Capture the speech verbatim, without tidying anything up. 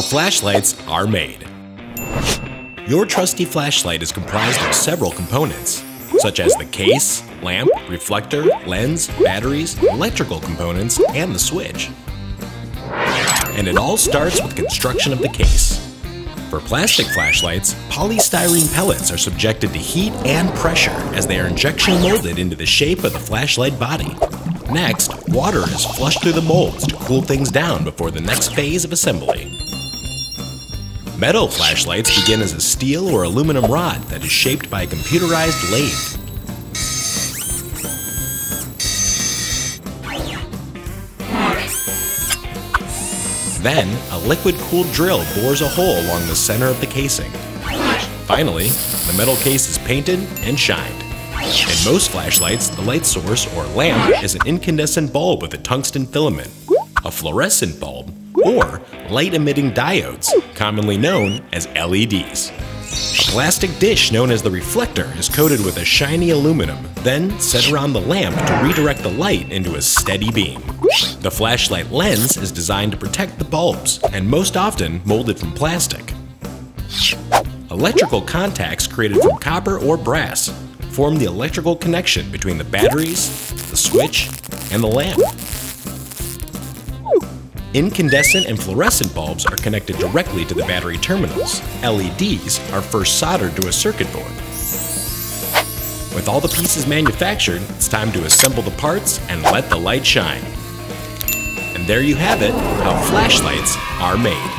how flashlights are made. Your trusty flashlight is comprised of several components, such as the case, lamp, reflector, lens, batteries, electrical components, and the switch. And it all starts with construction of the case. For plastic flashlights, polystyrene pellets are subjected to heat and pressure as they are injection molded into the shape of the flashlight body. Next, water is flushed through the molds to cool things down before the next phase of assembly. Metal flashlights begin as a steel or aluminum rod that is shaped by a computerized lathe. Then, a liquid-cooled drill bores a hole along the center of the casing. Finally, the metal case is painted and shined. In most flashlights, the light source, or lamp, is an incandescent bulb with a tungsten filament, a fluorescent bulb, or light-emitting diodes, commonly known as L E Ds. A plastic dish known as the reflector is coated with a shiny aluminum, then set around the lamp to redirect the light into a steady beam. The flashlight lens is designed to protect the bulbs, and most often molded from plastic. Electrical contacts created from copper or brass form the electrical connection between the batteries, the switch, and the lamp. Incandescent and fluorescent bulbs are connected directly to the battery terminals. L E Ds are first soldered to a circuit board. With all the pieces manufactured, it's time to assemble the parts and let the light shine. And there you have it, how flashlights are made.